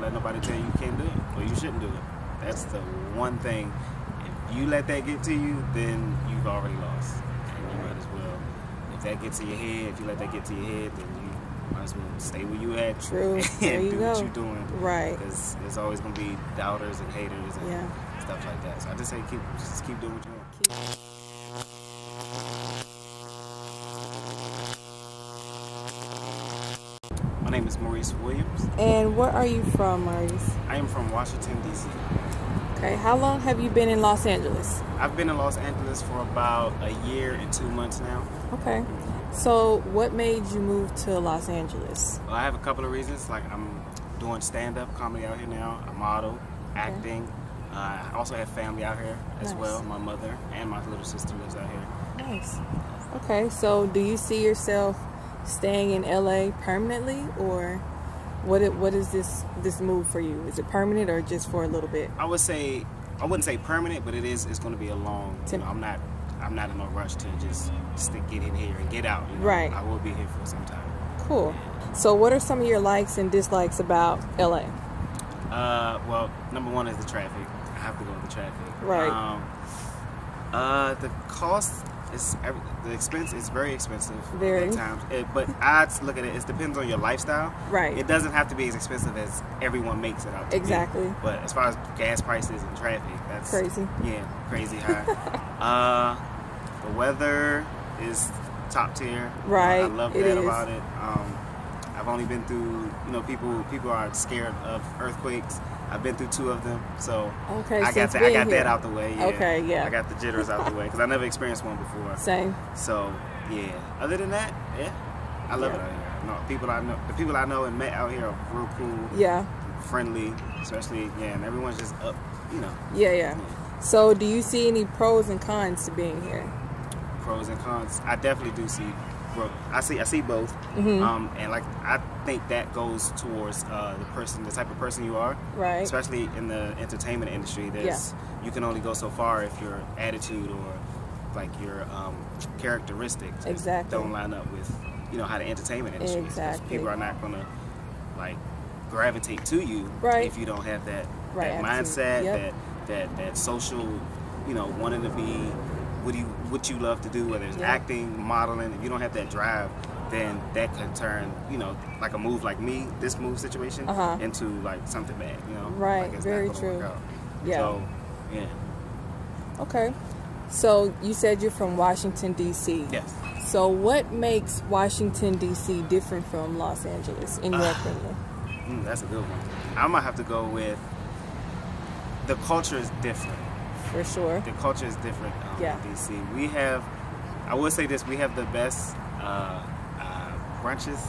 Don't let nobody tell you you can't do it or you shouldn't do it. That's the one thing. If you let that get to you, then you've already lost. And you might as well, if that gets to your head, if you let that get to your head, then you might as well stay where you at. True. And there you do go. What you're doing. Right. Because there's always going to be doubters and haters and stuff like that. So I just say just keep doing what you want. My name is Maurice Williams. And where are you from, Maurice? I am from Washington, D.C. Okay, how long have you been in Los Angeles? I've been in Los Angeles for about a year and 2 months now. Okay, so what made you move to Los Angeles? Well, I have a couple of reasons. Like, I'm doing stand-up comedy out here now. I model, acting. I also have family out here as well. My mother and my little sister lives out here. Nice. Okay, so do you see yourself staying in LA permanently, or what is this move for you? Is it permanent or just for a little bit? I would say, I wouldn't say permanent, but it's going to be a long. You know, I'm not in a rush to just to get in here and get out. You know? Right. I will be here for some time. Cool. So what are some of your likes and dislikes about LA? Well, number one is the traffic. I have to go with the traffic. Right. The cost. The expense is very expensive at times, but I look at it. It depends on your lifestyle. Right. It doesn't have to be as expensive as everyone makes it out. Exactly. But as far as gas prices and traffic, that's crazy. Yeah, crazy high. The weather is top tier. Right. I love that about it. I've only been through. You know, people are scared of earthquakes. I've been through 2 of them, so I got that out the way. Yeah. Okay, yeah. I got the jitters out the way because I never experienced one before. Same. So yeah. Other than that, yeah, I love it out here. No, the people I know and met out here are real cool. Yeah. Friendly, especially and everyone's just up, you know. Yeah. So do you see any pros and cons to being here? Pros and cons, I definitely do see. I see both, and like I think that goes towards the type of person you are. Right. Especially in the entertainment industry, there's you can only go so far if your attitude or like your characteristics don't line up with how the entertainment industry. Exactly. People are not gonna like gravitate to you if you don't have that mindset, that social, wanting to be. What you love to do, whether it's acting, modeling, if you don't have that drive, then that can turn, like a move like me, this move situation, into like something bad, Right, like very true. Yeah. So, yeah. Okay. So you said you're from Washington, D.C. Yes. So what makes Washington, D.C. different from Los Angeles, in your opinion? That's a good one. I'm going to have to go with the culture is different. For sure. The culture is different in D.C. We have, I will say this, we have the best brunches.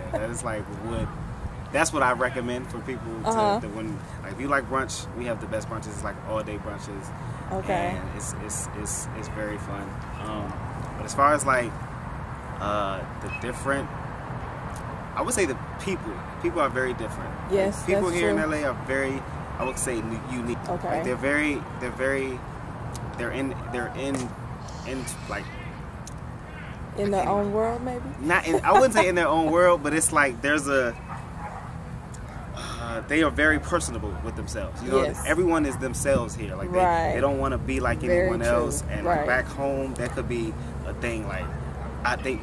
Okay. That's what I recommend for people to when, like, if you like brunch, we have the best brunches. It's like all day brunches. Okay. And it's very fun. But as far as like the different, I would say the people are very different. Yes, like, people here in LA are very, I would say, unique. Okay. Like they're in their own world, maybe. I wouldn't say in their own world, but it's like there's a. They are very personable with themselves. Everyone is themselves here. Like they don't want to be like anyone else. And like back home, that could be a thing. Like I think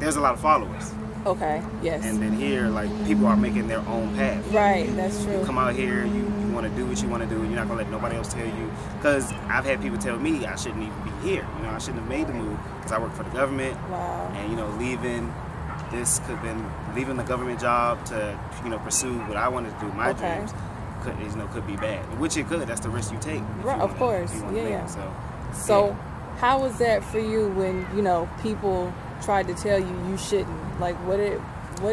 there's a lot of followers. Okay. Yes. And then here, like people are making their own path. Right. That's true. You come out here, you want to do what you want to do, and you're not gonna let nobody else tell you. Because I've had people tell me I shouldn't even be here. I shouldn't have made the move because I work for the government. Wow. And leaving the government job to pursue what I wanted to do, my dreams, could be bad. Which it could. That's the risk you take. Right. Of course. Yeah. So, how was that for you when people tried to tell you you shouldn't? Like, what did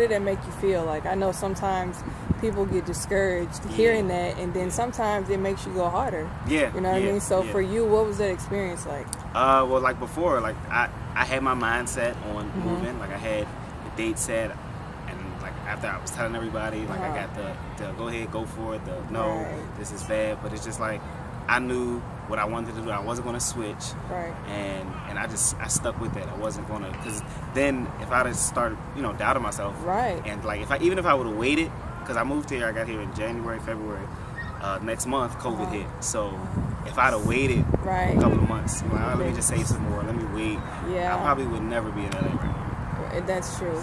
that make you feel? Like, I know sometimes people get discouraged hearing that, and then sometimes it makes you go harder. Yeah. You know what I mean? So for you, what was that experience like? Well, like before, like I had my mindset on moving. Like I had the date set, and like after I was telling everybody, like I got the go ahead, go for it, this is bad. But it's just like I knew what I wanted to do. I wasn't going to switch, and I stuck with that. I wasn't going to, because then if I just started doubting myself, and like even if I would have waited, because I moved here, I got here in January, February. Next month, COVID hit. So if I'd have waited a couple of months, well, let me just save some more. Let me wait. Yeah. I probably would never be in LA right now. That's true.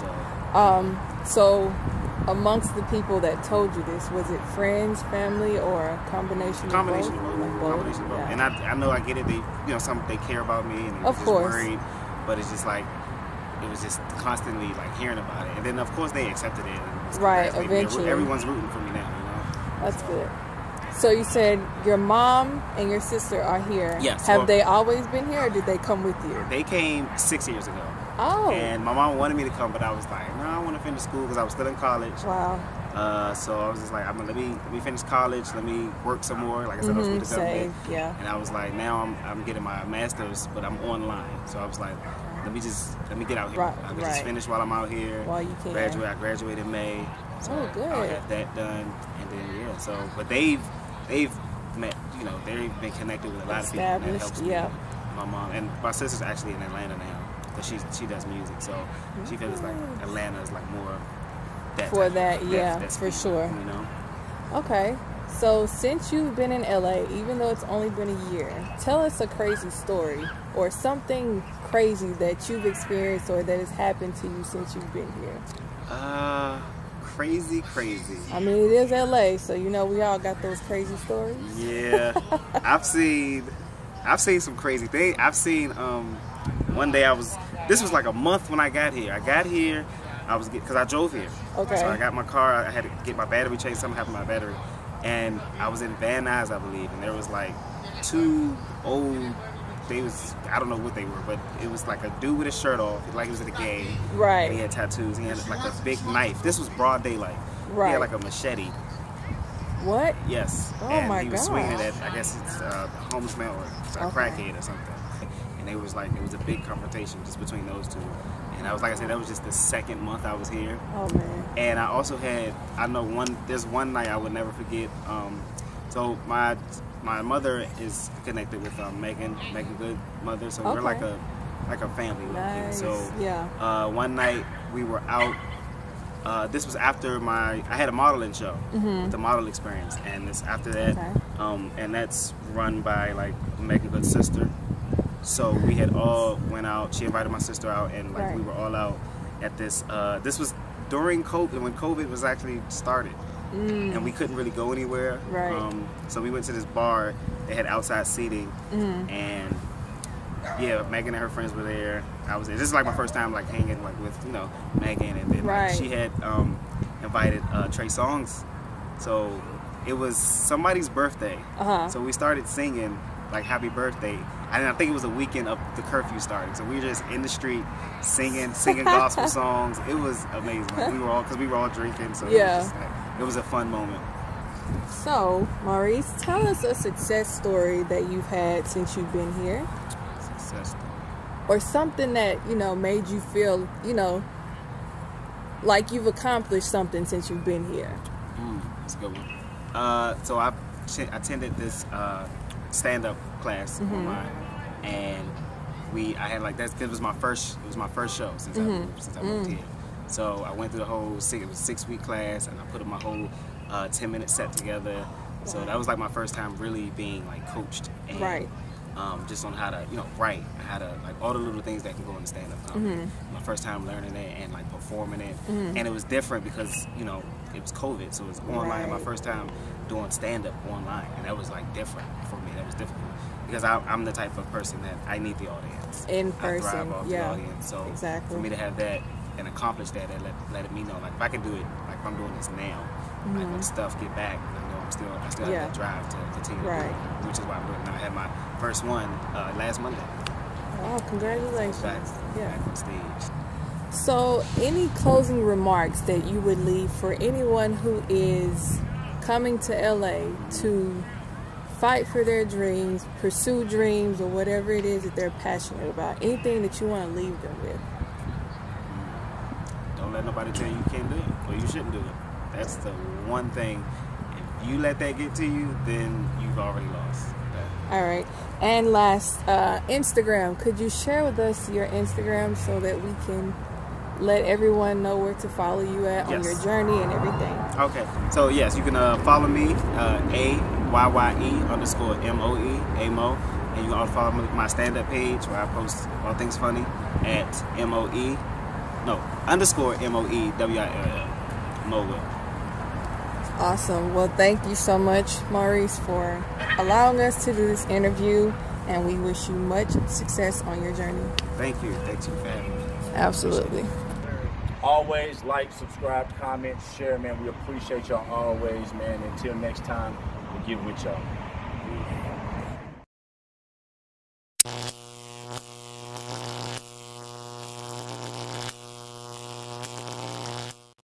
So, amongst the people that told you this, was it friends, family, or a combination? Combination of both. Like both? Combination of both. Yeah. And I know I get it. They, you know, some they care about me and they're just worried. But it's just like it was just constantly like hearing about it, and then of course they accepted it. Right. Eventually, everyone's rooting for me now. You know? That's good. So you said your mom and your sister are here. Yes. Have they always been here, or did they come with you? They came 6 years ago. Oh. And my mom wanted me to come, but I was like, no, I want to finish school because I was still in college. Wow. So I was just like, let me finish college. Let me work some more. Like I said, I was with the government. Yeah. And I was like, now I'm getting my master's, but I'm online. So I was like, let me get out here. Right. I could just finish while I'm out here. While you can. I graduated in May. So I had that done, and then so but they've met, you know, they've been connected with a lot of people, and that helps me. My mom and my sister's actually in Atlanta now, but she does music, so she feels like Atlanta is like more that for that, for sure, you know. Okay, so since you've been in LA, even though it's only been a year, tell us a crazy story or something crazy that you've experienced or that has happened to you since you've been here. Crazy. I mean, it is LA, so you know we all got those crazy stories. Yeah. I've seen some crazy things. I've seen one day this was like a month when I got here. Because I drove here. Okay. So I got my car. I had to get my battery changed. Something happened to my battery, and I was in Van Nuys, I believe, and there was like two old. I don't know what they were, but it was like a dude with his shirt off, like he was at a game. Right. And he had tattoos. He had like a big knife. This was broad daylight. Right. He had like a machete. What? Yes. Oh my God. And he was swinging at, I guess it's a homeless man or a crackhead or something. And it was a big confrontation just between those two. And like I said, that was just the second month I was here. Oh man. And I also had, there's one night I would never forget. So my mother is connected with Megan Good mother, so we're like a family. Nice. So one night we were out. This was after I had a modeling show, the model experience, and it's after that, and that's run by like Megan Good's sister. So we had all went out. She invited my sister out, and like we were all out at this. This was during COVID, when COVID was actually started. And we couldn't really go anywhere, so we went to this bar. They had outside seating, and Megan and her friends were there. This is like my first time like hanging like with, you know, Megan, and then she had invited Trey Songs, so it was somebody's birthday. So we started singing like happy birthday, and I think it was a weekend of the curfew starting, so we were just in the street singing gospel songs. It was amazing. Like, we were all drinking, so it was just like, it was a fun moment. So, Maurice, tell us a success story that you've had since you've been here. Success story. Or something that, you know, made you feel, you know, like you've accomplished something since you've been here. That's a good one. So I attended this stand-up class online, and I had like that. It was my first show since I moved here. So I went through the whole six-week class, and I put my whole 10-minute set together. So that was like my first time really being like coached, and just on how to, you know, write, how to like all the little things that can go in stand-up comedy. My first time learning it and like performing it, and it was different because, you know, it was COVID, so it was online. My first time doing stand-up online, and that was like different for me. That was difficult because I'm the type of person that I need the audience. In person, I thrive off the audience. So for me to have that. And accomplish that, and letting me know, like, if I can do it, like, if I'm doing this now, like, when stuff get back, I know I still have that drive to continue to do it, which is why I'm doing it. I had my first one last Monday. Oh, congratulations! Back on stage. So, any closing remarks that you would leave for anyone who is coming to LA to fight for their dreams, pursue dreams, or whatever it is that they're passionate about? Anything that you want to leave them with? Let nobody tell you you can't do it or you shouldn't do it. That's the one thing. If you let that get to you, then you've already lost. All right. And last, Instagram. Could you share with us your Instagram so that we can let everyone know where to follow you at on your journey and everything. Okay. So, yes, you can follow me, AYYE_MOE, AMO. And you can also follow my stand-up page where I post all things funny at _MOEWILL, Mowell. Awesome. Well, thank you so much, Maurice, for allowing us to do this interview, and we wish you much success on your journey. Thank you. Thanks for having me. Absolutely. Always like, subscribe, comment, share, man. We appreciate y'all always, man. Until next time, we'll get with y'all.